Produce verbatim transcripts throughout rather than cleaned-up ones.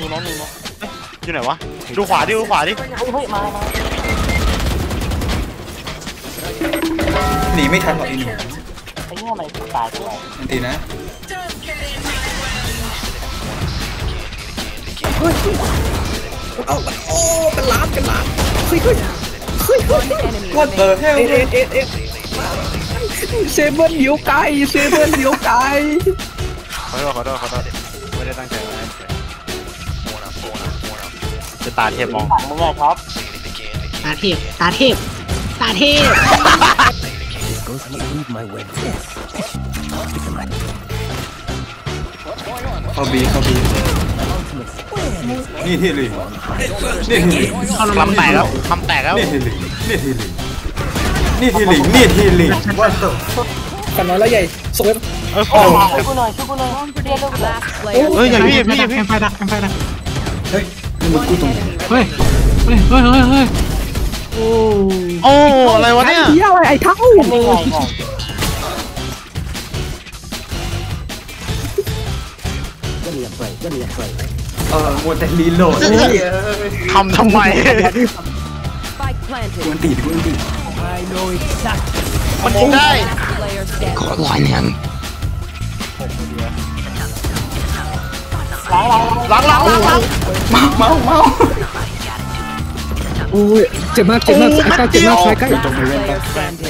ดูน้องดูน้องอยู่ไหนวะดูขวาดิดูขวาดิหนีไม่ทันหรอกอีหนูไอ้เงี้ยมันตายด้วยอันตีนะเฮ้ยเอ้าโอ้เป็นล้านเป็นล้านเฮ้ยเฮ้ยเฮ้ยเฮ้ยก้อนเออเฮ้ยเอเอเอเซเว่นเดียวไก่เซเว่นเดียวไก่ขอโทษขอโทษขอโทษไม่ได้ตั้งใจจะตาเทพมองมองครับตาเทพตาเทพตาเทพเข้าบีเข้าบีนี่ที่เลยนี่ที่เลยลำแตกแล้วลำแตกแล้วนี่ที่เลยนี่ที่เลยนี่ที่เลยนี่ที่เลยว่าเถอะกันน้อยแล้วใหญ่สุดเลยเออช่วยกูหน่อยช่วยกูหน่อยเฮ้ยอย่าพี่อย่าพี่อย่าพี่ไปดักไปดักเฮ้ยมึงกูตรงเฮ้ยเฮ้ยเฮ้ยเฮ้ยโอ้โอ้อะไรวะเนี่ยไอ้เท้าก็เรียบไปก็เรียบไปเออโมเดลลีโหลดทำทำไมกูตีกูตีมันยิงได้ขอลอยเนี่ยล้างล้างล้างล้างมาเมาเมาโอ้ยเจ็บมากเจ็บมากสายใกล้เจ็บมากสายใกล้ตรงนี้ไม่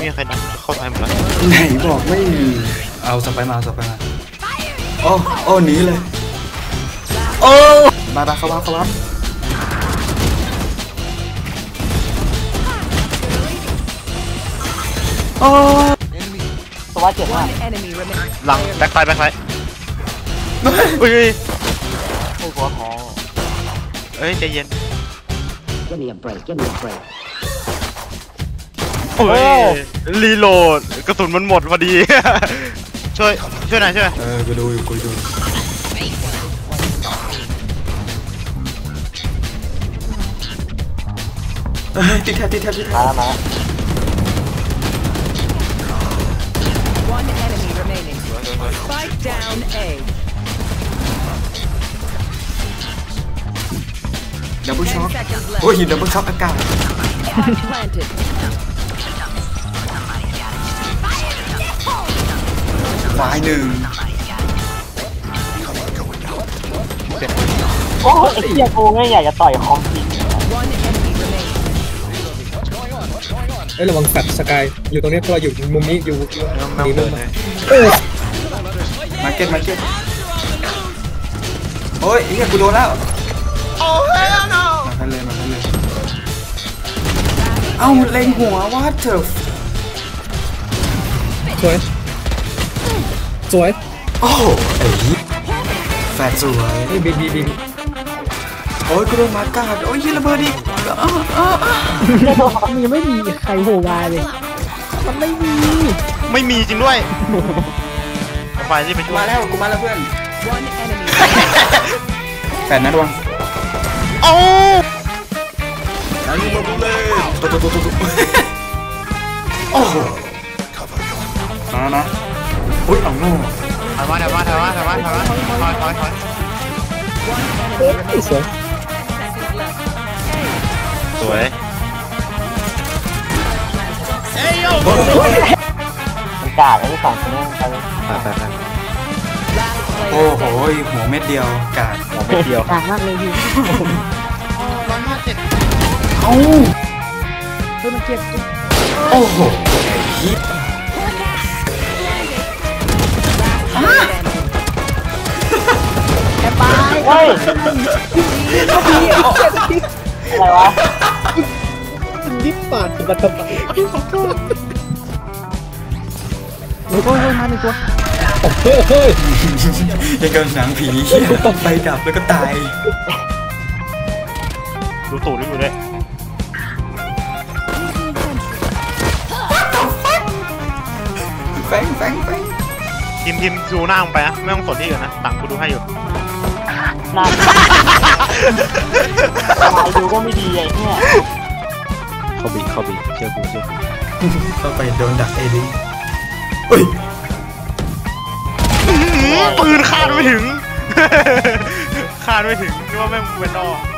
มีใครดันเข้าไปหมดแล้วไหนบอกไม่มีเอาสไปมาสไปมาโอ้โอ้หนีเลยโอ้มาๆเข้ามาเข้ามาโอ้ตัวเจ็บมากหลังแบ็คไซด์แบ็คไซด์อุ้ยโอ้โหขอเอ้ยใจเย็นก็เนียบไปก็เนียบไปโอ้ยรีโหลดกระสุนมันหมดพอดีช่วยช่วยหน่อยช่วยเออไปดูอยู่คุยดูติดแทบติดแทบติดแทบมาดับเบิลช็อคโอ้ยดับเบิลช็อคอากาศวายหนึ่งโอ้ยไอ้เหี้ยกูง่ายอยากจะต่อยคอมจริงเอ้ยระวังแฟลชสกายอยู่ตรงนี้เราอยู่มุมนี้อยู่นี่มุมนี้มาเก็ตมาเก็ตโอ้ยไอ้เหี้ยกูโดนแล้วโอ้ยน้องมาทันเลยมาทันเลยเอ้าเล็งหัวว่าเถอะสวยสวยโอ้ยแฟนสวยบีบีบีโอ้ยกูโดนมาการ์ดโอ้ยระเบิดอีกมันยังไม่มีใครโหวาเลยมันไม่มีไม่มีจริงด้วยไปสิไปช่วยมาแล้วกูมาแล้วเพื่อนแฟนนัดวังโอ้แล้วนี่มาบุเล่ตุ๊ตุ๊ตุ๊ตุ๊ตุ๊โอ้มานะอุ้ยเอาโน่ถอยมาถอยมาถอยมาถอยมาถอยมาถอยถอยสวยสวยเอ้ยโย่มันกาดไอ้สองคนนี้โอ้โหหัวเม็ดเดียวกาดหัวเม็ดเดียวกาดมากเลยพี่ร้อนมากเจ็ดเอ้าเพื่อนมันเจ็บโอ้โหเฮ้ยเขาดีอ่ะอะไรวะดิบปาดกระตับโอ้โหมาหนึ่งตัวเฮ้ยเฮ้ยยังกำลังหนังผีต้องไปดับแล้วก็ตายดูตูดนี่อยู่เลยแฟงแฟงแฟงทีมทีมดูหน้าลงไปนะไม่ต้องสนที่อยู่นะต่างกูดูให้อยู่น่าดูก็ไม่ดีไอ้เนี่ยเขาบีเขาบีเชื่อกูเชื่อกูเข้าไปโดนดักเอดิเฮ้ยปืนคาดไม่ถึงค คาดไม่ถึงคิดว่าแม่งเป็นนอก